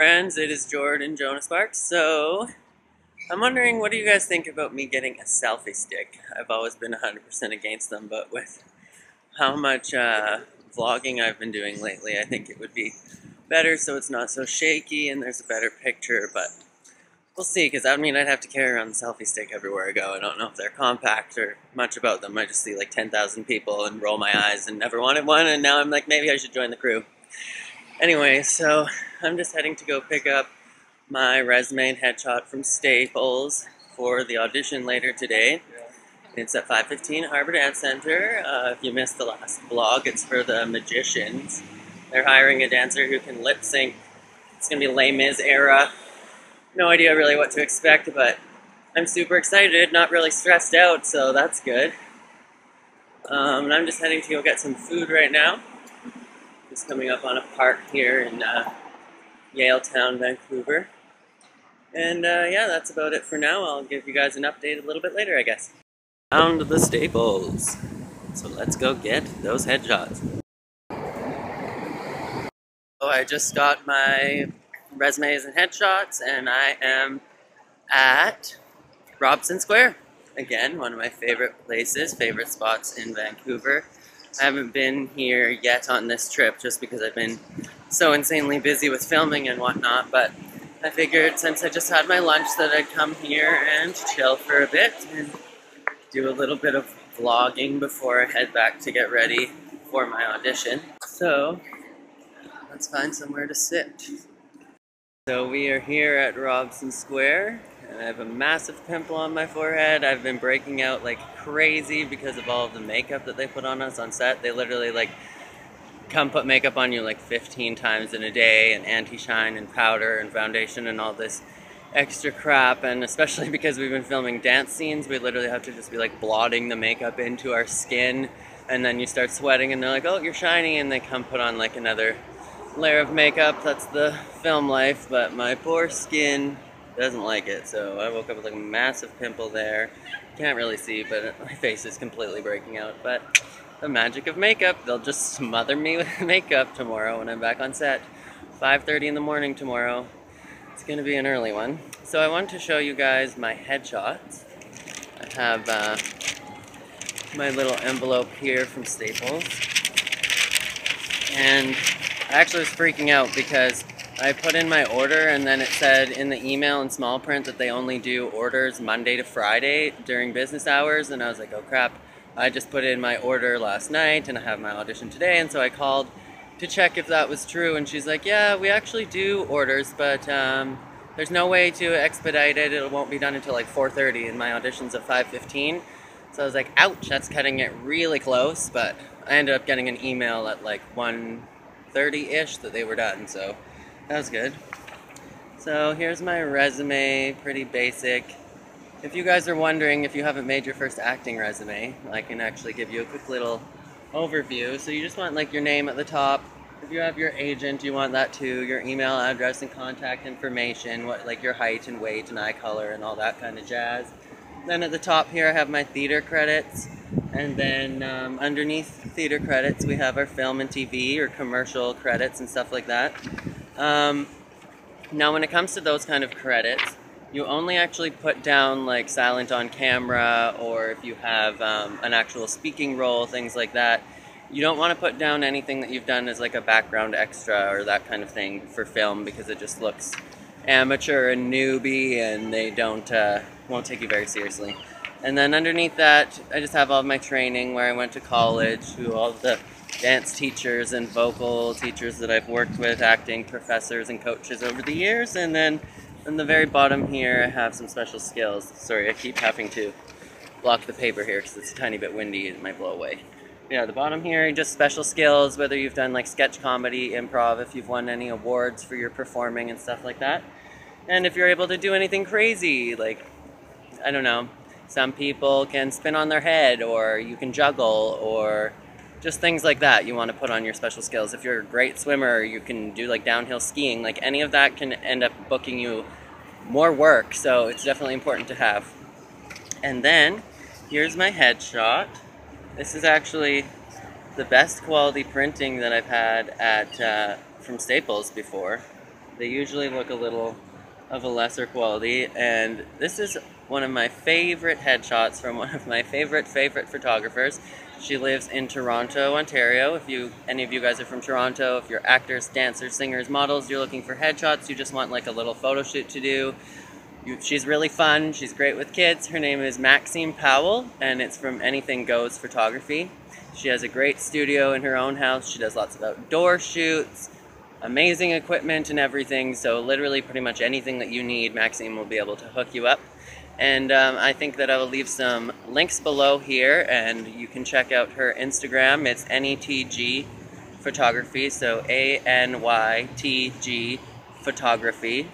friends, it is Jordan Jonah Sparks. So I'm wondering, what do you guys think about me getting a selfie stick? I've always been 100% against them, but with how much vlogging I've been doing lately, I think it would be better so it's not so shaky and there's a better picture, but we'll see, because I mean, I'd have to carry around the selfie stick everywhere I go. I don't know if they're compact or much about them. I just see like 10,000 people and roll my eyes and never wanted one, and now I'm like, maybe I should join the crew. Anyway, so I'm just heading to go pick up my resume and headshot from Staples for the audition later today. It's at 5:15 at Harbour Dance Centre. If you missed the last vlog, it's for The Magicians. They're hiring a dancer who can lip sync. It's going to be Les Mis era. No idea really what to expect, but I'm super excited, not really stressed out, so that's good. And I'm just heading to go get some food right now. It's coming up on a park here in Yaletown, Vancouver. And yeah, that's about it for now. I'll give you guys an update a little bit later, I guess. Down to the Staples. So let's go get those headshots. Oh, I just got my resumes and headshots, and I am at Robson Square. Again, one of my favorite places, favorite spots in Vancouver. I haven't been here yet on this trip just because I've been so insanely busy with filming and whatnot, but I figured since I just had my lunch that I'd come here and chill for a bit and do a little bit of vlogging before I head back to get ready for my audition. So let's find somewhere to sit. So we are here at Robson Square, and I have a massive pimple on my forehead. I've been breaking out like crazy because of all of the makeup that they put on us on set. They literally like come put makeup on you like 15 times in a day, and anti-shine and powder and foundation and all this extra crap. And especially because we've been filming dance scenes, we literally have to just be like blotting the makeup into our skin, and then you start sweating and they're like, oh, you're shiny, and they come put on like another layer of makeup. That's the film life, but my poor skin doesn't like it. So I woke up with like a massive pimple there. Can't really see, but my face is completely breaking out. But the magic of makeup, they'll just smother me with makeup tomorrow when I'm back on set. 5:30 in the morning tomorrow. It's gonna be an early one. So I wanted to show you guys my headshots. I have my little envelope here from Staples. And I actually was freaking out because I put in my order, and then it said in the email in small print that they only do orders Monday to Friday during business hours. And I was like, oh crap, I just put in my order last night and I have my audition today. And so I called to check if that was true, and she's like, yeah, we actually do orders, but there's no way to expedite it. It won't be done until like 4:30, and my audition's at 5:15. So I was like, ouch, that's cutting it really close, but I ended up getting an email at like 1:30-ish that they were done, so that was good. So here's my resume, pretty basic. If you guys are wondering, if you haven't made your first acting resume, I can actually give you a quick little overview. So you just want like your name at the top. If you have your agent, you want that too, your email address and contact information, what like your height and weight and eye color and all that kind of jazz. Then at the top here I have my theater credits, and then underneath theater credits we have our film and TV or commercial credits and stuff like that. Now when it comes to those kind of credits, you only actually put down like silent on camera, or if you have an actual speaking role, things like that. You don't want to put down anything that you've done as like a background extra or that kind of thing for film, because it just looks amateur and newbie, and they don't won't take you very seriously. And then underneath that, I just have all of my training, where I went to college, who all the dance teachers and vocal teachers that I've worked with, acting professors and coaches over the years. And then on the very bottom here, I have some special skills. Sorry, I keep having to block the paper here because it's a tiny bit windy and it might blow away. Yeah, the bottom here, just special skills, whether you've done like sketch comedy, improv, if you've won any awards for your performing and stuff like that. And if you're able to do anything crazy, like, I don't know, some people can spin on their head, or you can juggle, or just things like that. You want to put on your special skills. If you're a great swimmer, you can do like downhill skiing, like any of that can end up booking you more work. So it's definitely important to have. And then here's my headshot. This is actually the best quality printing that I've had at from Staples before. They usually look a little of a lesser quality, and this is one of my favorite headshots from one of my favorite photographers. She lives in Toronto, Ontario. If any of you guys are from Toronto, if you're actors, dancers, singers, models, you're looking for headshots, you just want like a little photo shoot to do, she's really fun. She's great with kids. Her name is Maxime Powell, and it's from Anything Goes Photography. She has a great studio in her own house. She does lots of outdoor shoots, amazing equipment and everything. So literally pretty much anything that you need, Maxime will be able to hook you up. And I think that I will leave some links below here, and you can check out her Instagram. It's NETG Photography, so ANYTG Photography.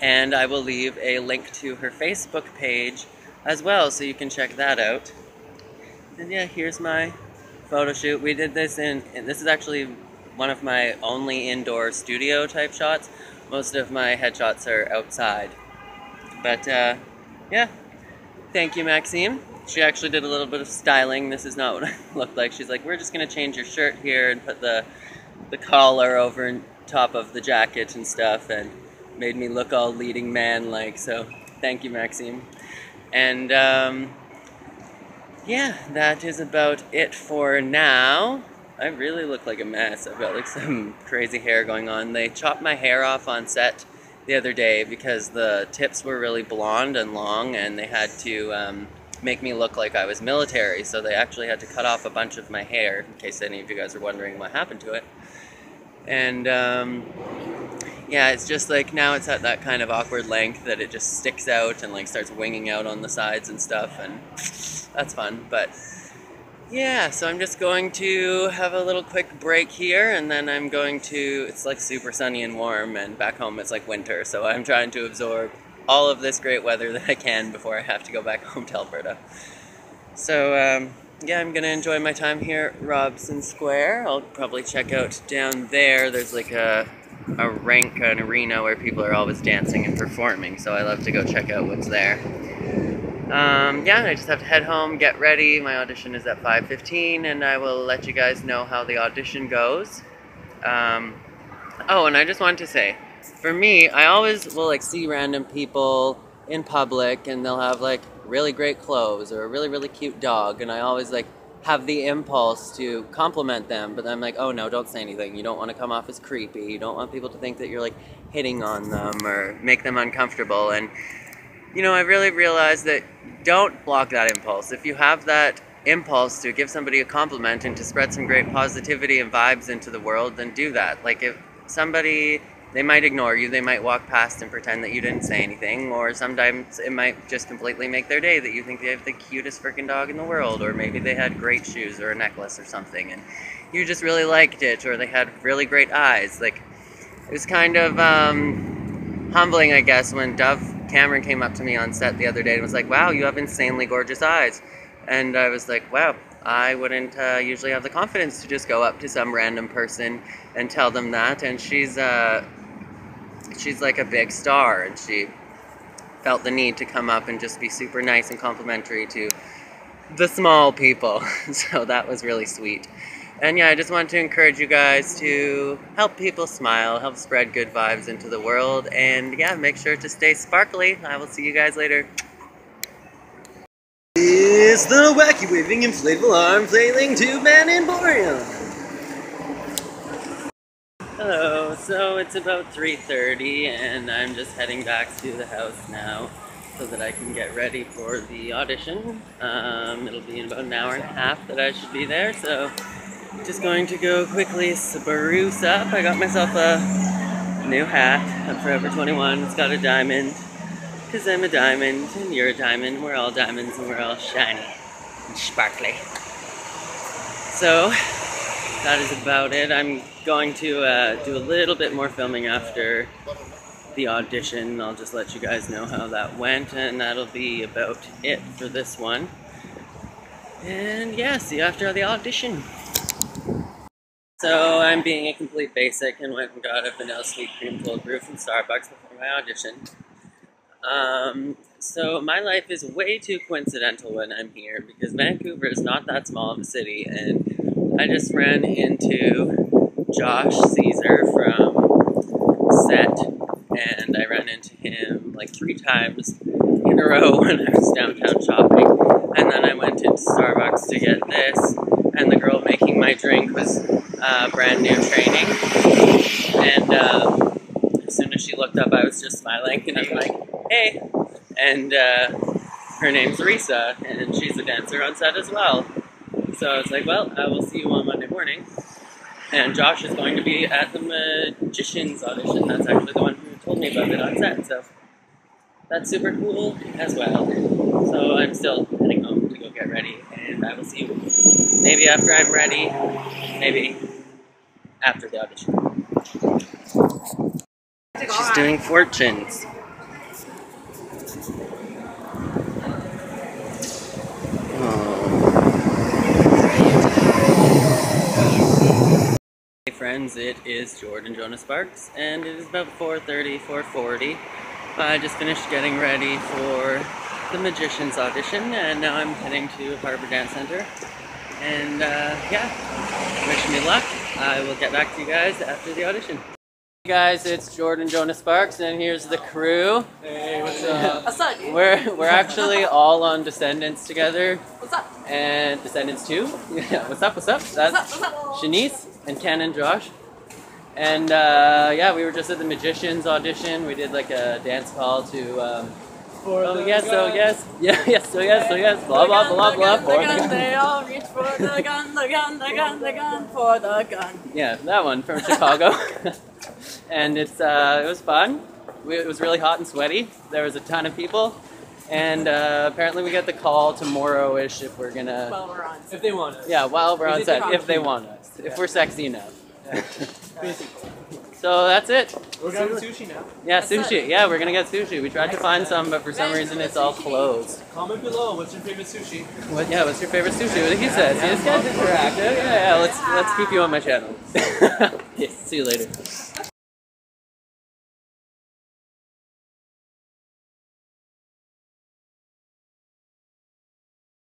And I will leave a link to her Facebook page as well, so you can check that out. And yeah, here's my photo shoot. We did this and this is actually one of my only indoor studio type shots. Most of my headshots are outside. But yeah, thank you, Maxime. She actually did a little bit of styling. This is not what I looked like. She's like, we're just gonna change your shirt here and put the collar over and top of the jacket and stuff, and made me look all leading man-like, so thank you, Maxime. And yeah, that is about it for now. I really look like a mess. I've got like some crazy hair going on. They chopped my hair off on set the other day because the tips were really blonde and long, and they had to make me look like I was military, so they actually had to cut off a bunch of my hair, in case any of you guys are wondering what happened to it. And yeah, it's just like now it's at that kind of awkward length that it just sticks out and like starts winging out on the sides and stuff, and that's fun. But yeah, so I'm just going to have a little quick break here, and then I'm going to, it's like super sunny and warm, and back home it's like winter, so I'm trying to absorb all of this great weather that I can before I have to go back home to Alberta. So yeah, I'm gonna enjoy my time here at Robson Square. I'll probably check out down there. There's like a rink, an arena where people are always dancing and performing, so I love to go check out what's there. Yeah, I just have to head home, get ready. My audition is at 5:15, and I will let you guys know how the audition goes. Oh, and I just wanted to say, for me, I always will like see random people in public, and they'll have like really great clothes or a really, really cute dog, and I always like have the impulse to compliment them, but I'm like, oh no, don't say anything. You don't want to come off as creepy. You don't want people to think that you're like hitting on them or make them uncomfortable. And you know, I really realized that don't block that impulse. If you have that impulse to give somebody a compliment and to spread some great positivity and vibes into the world, then do that. Like if somebody, they might ignore you, they might walk past and pretend that you didn't say anything, or sometimes it might just completely make their day that you think they have the cutest freaking dog in the world, or maybe they had great shoes or a necklace or something, and you just really liked it, or they had really great eyes. Like, it was kind of humbling, I guess, when Dove Cameron came up to me on set the other day and was like, wow, you have insanely gorgeous eyes. And I was like, wow, I wouldn't usually have the confidence to just go up to some random person and tell them that. And she's like a big star, and she felt the need to come up and just be super nice and complimentary to the small people. So that was really sweet. And yeah, I just wanted to encourage you guys to help people smile, help spread good vibes into the world, and yeah, make sure to stay sparkly. I will see you guys later. It's the wacky waving inflatable arm flailing tube man Emporium. Hello, so it's about 3:30, and I'm just heading back to the house now so that I can get ready for the audition. It'll be in about an hour and a half that I should be there, so just going to go quickly spruce up. I got myself a new hat at Forever 21. It's got a diamond, because I'm a diamond, and you're a diamond. We're all diamonds, and we're all shiny and sparkly. So that is about it. I'm going to do a little bit more filming after the audition. I'll just let you guys know how that went, and that'll be about it for this one. And yeah, see you after the audition. So I'm being a complete basic and went and got a vanilla sweet cream cold brew from Starbucks before my audition. So my life is way too coincidental when I'm here, because Vancouver is not that small of a city, and I just ran into Josh Caesar from set, and I ran into him like 3 times in a row when I was downtown shopping. And then I went into Starbucks to get this, and the girl making my drink was brand new training. And as soon as she looked up, I was just smiling, and I'm like, hey. And her name's Risa, and she's a dancer on set as well. So I was like, well, I will see you on Monday morning. And Josh is going to be at the Magicians audition. That's actually the one who told me about it on set. So that's super cool as well. So I'm still heading home to go get ready, and I will see you maybe after I'm ready, maybe after the audition. She's doing fortunes. Friends, it is Jordan Jonah Sparks, and it is about 4:30, 4:40. I just finished getting ready for the Magicians audition, and now I'm heading to Harbour Dance Centre. And yeah, wish me luck. I will get back to you guys after the audition. Hey guys, it's Jordan Jonah Sparks, and here's the crew. Hey, what's up? What's up, dude? We're actually all on Descendants together. What's up? And Descendants 2. Yeah, what's up? What's up? That's Shanice. And Ken and Josh. And yeah, we were just at the Magicians audition. We did like a dance call to oh yes, oh yes, yeah, yes, oh yes, oh yes, blah blah blah blah blah. For the gun, they all reach for the gun, the gun, the gun, the gun, for the gun. Yeah, that one from Chicago. And it's it was fun. It was really hot and sweaty. There was a ton of people. And apparently we get the call tomorrow-ish if we're gonna... While we're on set. If they want us. Yeah, while we're on set, if they want us. Yeah. If we're sexy enough. Yeah. So that's it. We're gonna get sushi now. Yeah, that's sushi. It. Yeah, we're gonna get sushi. We tried to find some, but for some reason it's all closed. Comment below, what's your favorite sushi? What, yeah, what's your favorite sushi? What did he say? Yeah, this guy's interactive. Yeah, let's keep you on my channel. Yes, see you later.